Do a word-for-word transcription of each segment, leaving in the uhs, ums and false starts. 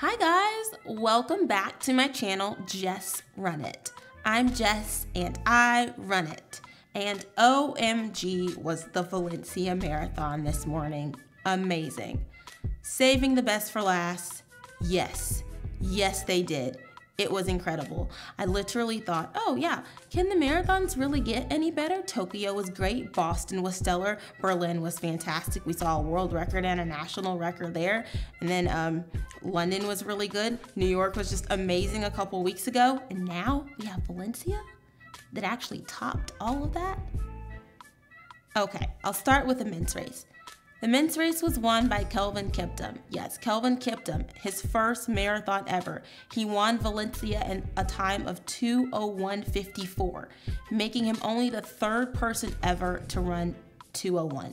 Hi guys, welcome back to my channel, Jess Run It. I'm Jess and I run it. And O M G was the Valencia Marathon this morning. Amazing. Saving the best for last. Yes, yes they did. It was incredible. I literally thought, oh yeah, can the marathons really get any better? Tokyo was great, Boston was stellar, Berlin was fantastic. We saw a world record and a national record there. And then um, London was really good. New York was just amazing a couple weeks ago. And now we have Valencia that actually topped all of that. Okay, I'll start with the men's race. The men's race was won by Kelvin Kiptum. Yes, Kelvin Kiptum, his first marathon ever. He won Valencia in a time of two oh one fifty-four, making him only the third person ever to run two oh one.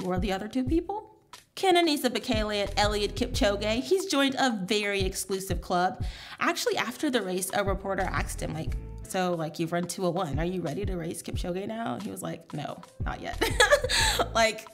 Who are the other two people? Kenenisa Bekele and Eliud Kipchoge. He's joined a very exclusive club. Actually, after the race, a reporter asked him, like, so like you've run two oh one, are you ready to race Kipchoge now? And he was like, no, not yet. Like,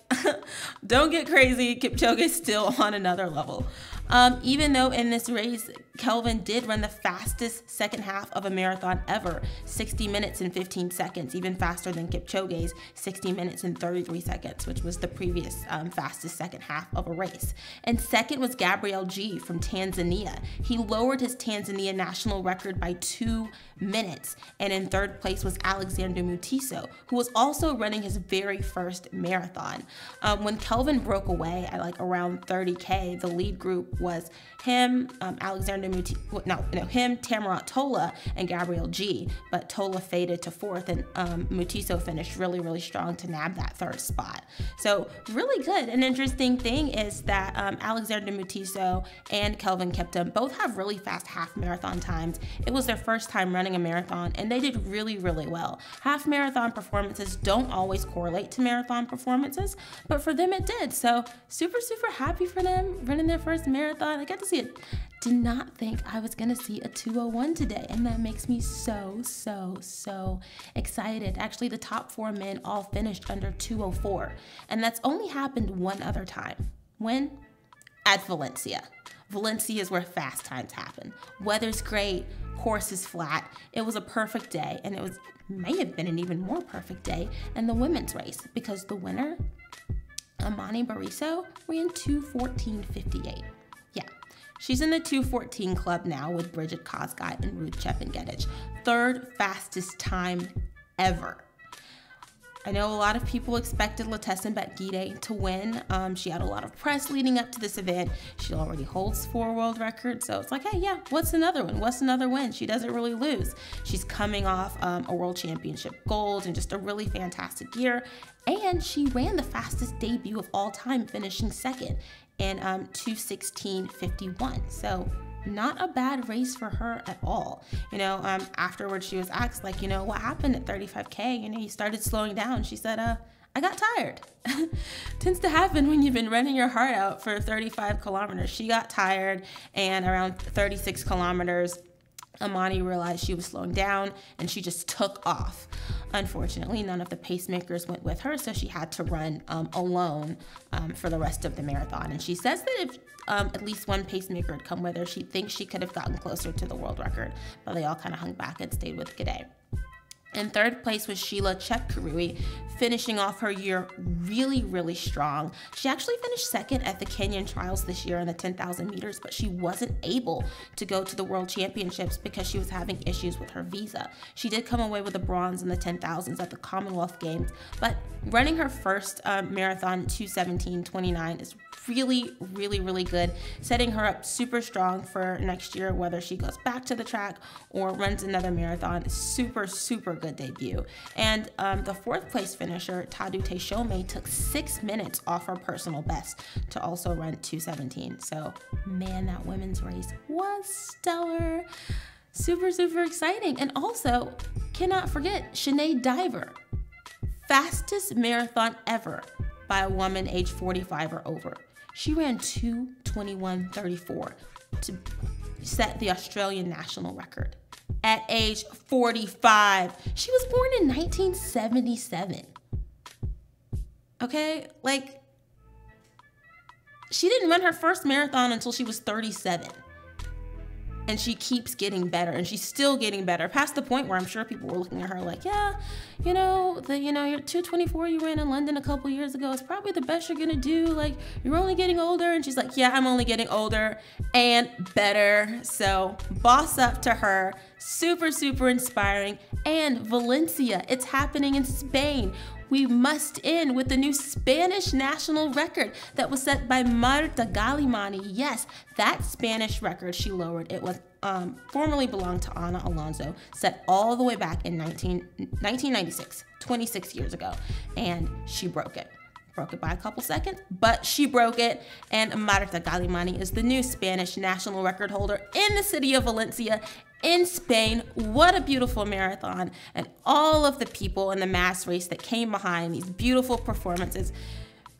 don't get crazy, Kipchoge's still on another level. Um, even though in this race, Kelvin did run the fastest second half of a marathon ever, sixty minutes and fifteen seconds, even faster than Kipchoge's sixty minutes and thirty-three seconds, which was the previous um, fastest second half of a race. And second was Gabriel Geay from Tanzania. He lowered his Tanzania national record by two minutes. And in third place was Alexander Mutiso, who was also running his very first marathon. Um, when Kelvin broke away at like around thirty K, the lead group was him, um, Alexander Mutiso, no, no, him, Tamirat Tola, and Gabriel Geay. But Tola faded to fourth, and um, Mutiso finished really, really strong to nab that third spot. So really good. An interesting thing is that um, Alexander Mutiso and Kelvin Kiptum both have really fast half marathon times. It was their first time running a marathon, and they did really, really well. Half marathon performances don't always correlate to marathon performances, but for them it did. So super, super happy for them running their first marathon. I got to see it. Did not think I was gonna see a two oh one today, and that makes me so, so, so excited. Actually, the top four men all finished under two oh four, and that's only happened one other time. When? At Valencia. Valencia is where fast times happen. Weather's great, course is flat. It was a perfect day, and it was may have been an even more perfect day in the women's race, because the winner, Amane Beriso, ran two fourteen fifty-eight. Yeah, she's in the two fourteen club now with Bridget Kosgei and Ruth Chepngetich. Third fastest time ever. I know a lot of people expected Letesenbet Gidey to win. Um, she had a lot of press leading up to this event. She already holds four world records, so it's like, hey, yeah, what's another one? What's another win? She doesn't really lose. She's coming off um, a world championship gold and just a really fantastic year. And she ran the fastest debut of all time, finishing second in um, two sixteen fifty-one. So not a bad race for her at all. You know, um, afterwards she was asked, like, you know, what happened at thirty-five K? You know, you started slowing down. She said, uh, I got tired. Tends to happen when you've been running your heart out for thirty-five kilometers. She got tired, and around thirty-six kilometers, Amane realized she was slowing down, and she just took off. Unfortunately, none of the pacemakers went with her, so she had to run um, alone um, for the rest of the marathon. And she says that if um, at least one pacemaker had come with her, she thinks she could have gotten closer to the world record, but they all kind of hung back and stayed with Gidey. In third place was Sheila Chepkurui, finishing off her year really, really strong. She actually finished second at the Kenyan trials this year in the ten thousand meters, but she wasn't able to go to the world championships because she was having issues with her visa. She did come away with a bronze in the ten thousands at the Commonwealth Games, but running her first uh, marathon, two seventeen twenty-nine, is really, really, really good, setting her up super strong for next year, whether she goes back to the track or runs another marathon. Super, super good debut. And um, the fourth place finisher, Tadu Teshome, took six minutes off her personal best to also run two seventeen. So man, that women's race was stellar. Super, super exciting. And also, cannot forget Sinead Diver, fastest marathon ever by a woman age forty-five or over. She ran two twenty-one thirty-four to set the Australian national record at age forty-five. She was born in nineteen seventy-seven. Okay, like, she didn't run her first marathon until she was thirty-seven. and she keeps getting better, and she's still getting better past the point where I'm sure people were looking at her like, yeah, you know, the you know, your two twenty-four you ran in London a couple years ago is probably the best you're gonna do, like, you're only getting older. And she's like, yeah, I'm only getting older and better. So boss up to her, super, super inspiring. And Valencia, it's happening in Spain. We must end with the new Spanish national record that was set by Marta Galimany. Yes, that Spanish record she lowered, it was um, formerly belonged to Ana Alonso, set all the way back in nineteen ninety-six, twenty-six years ago, and she broke it. Broke it by a couple seconds, but she broke it, and Marta Galimany is the new Spanish national record holder in the city of Valencia in Spain. What a beautiful marathon, and all of the people in the mass race that came behind these beautiful performances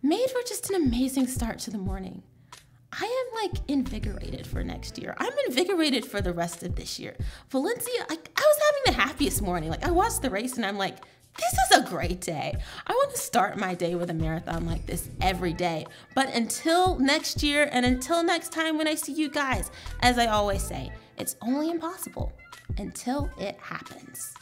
made for just an amazing start to the morning. I am like invigorated for next year. I'm invigorated for the rest of this year. Valencia, I, I was having the happiest morning. Like, I watched the race and I'm like, this is a great day. I want to start my day with a marathon like this every day. But until next year, and until next time when I see you guys, as I always say, it's only impossible until it happens.